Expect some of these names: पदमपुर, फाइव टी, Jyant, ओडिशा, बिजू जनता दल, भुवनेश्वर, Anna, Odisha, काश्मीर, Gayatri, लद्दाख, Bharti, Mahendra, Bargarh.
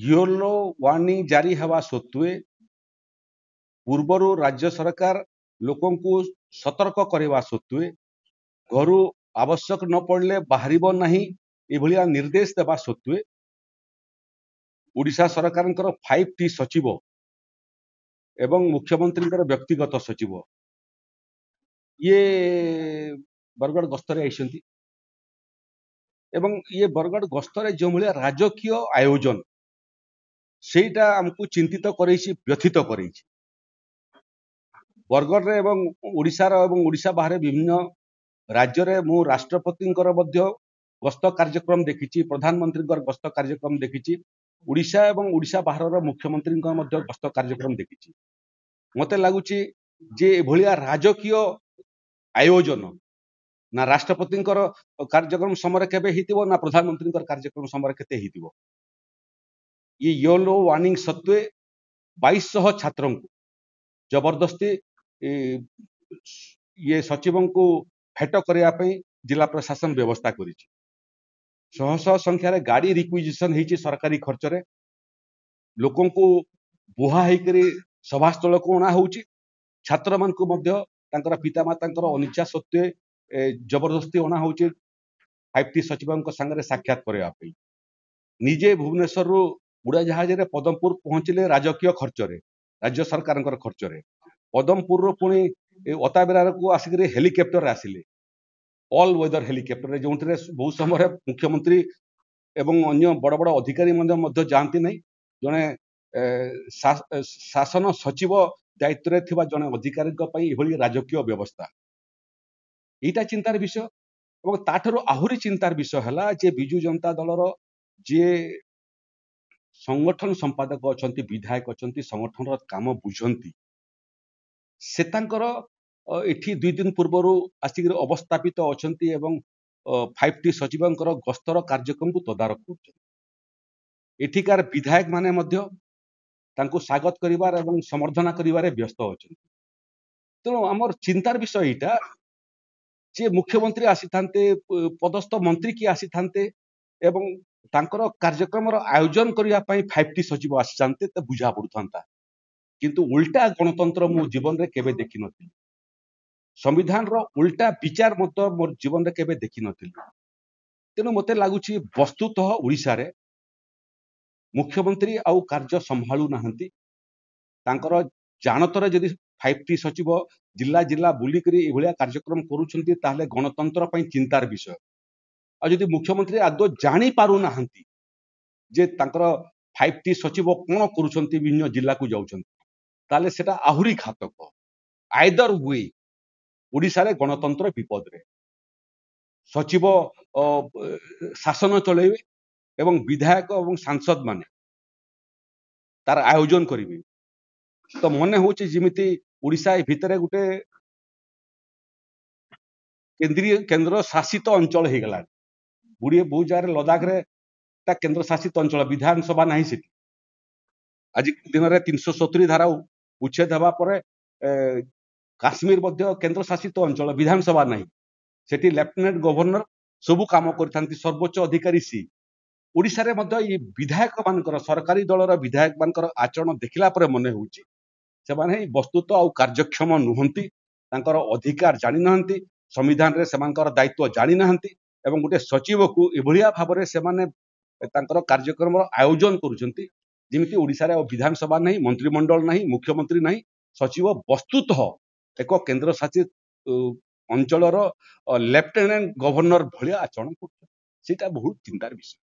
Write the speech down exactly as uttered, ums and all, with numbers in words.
Yellow warning जारी हवा सत्वे पूर्वर राज्य सरकार लोक सतर्क करवा सत्वे घर आवश्यक न पड़े बाहर नहीं यह निर्देश देवा सत्वे ओडिशा सरकार फाइव टी सचिव एवं मुख्यमंत्री व्यक्तिगत सचिव ये बरगढ़ गस्तरे आइसंती एवं ये बरगढ़ गस्तरे जो भाया राजकीय आयोजन सेटा आमको चिंतित कर व्यथित कर बरगढ़ एवं ओडिशार एवं ओडिशा बाहर विभिन्न राज्य मु राष्ट्रपति गस्त कार्यक्रम देखी प्रधानमंत्री गस्त कार्यक्रम देखी ओडिशा एवं ओडिशा बाहर मुख्यमंत्री गस्त कार्यक्रम देखी मते लगुच जे भाया राजकीय आयोजन ना राष्ट्रपति कार्यक्रम समय के ना प्रधानमंत्री कार्यक्रम समय के ये येलो वार्निंग सत्वे बाईस सौ छात्रों को जबरदस्ती ये सचिवों को भेट करने जिला प्रशासन व्यवस्था करिछि शह शह संख्यार गाड़ी रिक्विजिशन होती सरकारी खर्च रे लोकों को बुहा होकर सभास्थल को अणा होउछि छात्र मान को मध्य तांकर पितामाता अनिच्छा सत्वे जबरदस्ती अणा होउछि फाइव टी सचिवों संगे साक्षात करने निजे भुवनेश्वर रु उड़ाजहाज रे पदमपुर पहुंचले राजकीय खर्चरे राज्य सरकार खर्चरे पदमपुर रु पुणी अताबेरा को आसिक हेलिकप्टर आसिले ऑल वेदर हेलिकप्टर जो बहुत समय मुख्यमंत्री एवं अन्य बड़ बड़ अधिकारी मध्य जाती नहीं जड़े शासन सचिव दायित्व रे जड़े अधिकारी राजकीय व्यवस्था यहीटा चिंतार विषय और ताठर आहरी चिंतार विषय है बिजू जनता दलर जे संगठन संपादक अच्छा विधायक अच्छा संगठन काम बुझंती से एठी दुई दिन पूर्वर आसिक अवस्थापित अच्छा एवं फाइव टी सचिव गस्तर कार्यक्रम को तदारख कर विधायक माने स्वागत करिवार एवं समर्थना करिवारे व्यस्त अच्छा तेणु आमर चिंतार विषय यहीटा जे मुख्यमंत्री आसी थांते पदस्थ मंत्री किए आसी थांते एवं तांकर कार्यक्रम आयोजन करने फाइव टी सचिव आसी तो बुझा पड़ता था किंतु उल्टा गणतंत्र मो जीवन रे केबे देखी नथि संविधान रो उल्टा विचार मत मोर जीवन रे केबे देखी नथि तेणु मते लागुछि वस्तुतः ओडिशा रे मुख्यमंत्री आउ कार्य संभालू नाहंती तांकर जानतर जदि फाइव टी सचिव जिला जिला बुलिकरी ए भलिया कार्यक्रम करूछंती ताले गणतंत्र पई चिंतार विषय आ जदि मुख्यमंत्री आदौ जानी पारु नाहंती जे तांकर फाइव टी सचिव कौन करूछंती विभिन्न जिल्ला को जाउछंती ताले सेटा आहुरी घातक आइदर वे ओडिशा रे गणतंत्र विपद रे सचिव शासन चलेबे एवं विधायक एवं सांसद माने तार आयोजन करिवे तो मन होछि जिमिति ओडिशा भितरे गुटे केंद्रीय केंद्र शासित अंचल हे गला बुढ़ी बहुत जगह लद्दाख रे केंद्र शासित अंचल विधानसभा ना से आज दिन में तीन सौ सतुरी धारा उच्छेद होगापर काश्मीर केंद्र शासित अंचल विधानसभा ना से लेफ्टिनेंट गवर्नर सबू कम कर सर्वोच्च अधिकारी सी ओडिशा रे ये विधायक मानकर सरकारी दलर विधायक मानकर आचरण देखला पर मन होने वस्तुत आ कार्यक्षम नुहंती अधिकार जानी ना संविधान रे सेमानकर दायित्व जानी ना एवं गोटे सचिव को यह भाव में से कार्यक्रम आयोजन करमि ओडिशा रे विधानसभा नहीं मंत्रिमंडल नहीं मुख्यमंत्री नहीं सचिव वस्तुतः एक केंद्र शासित अंचल लेफ्टिनेंट गवर्नर भाया आचरण कर बहुत चिंतार विषय।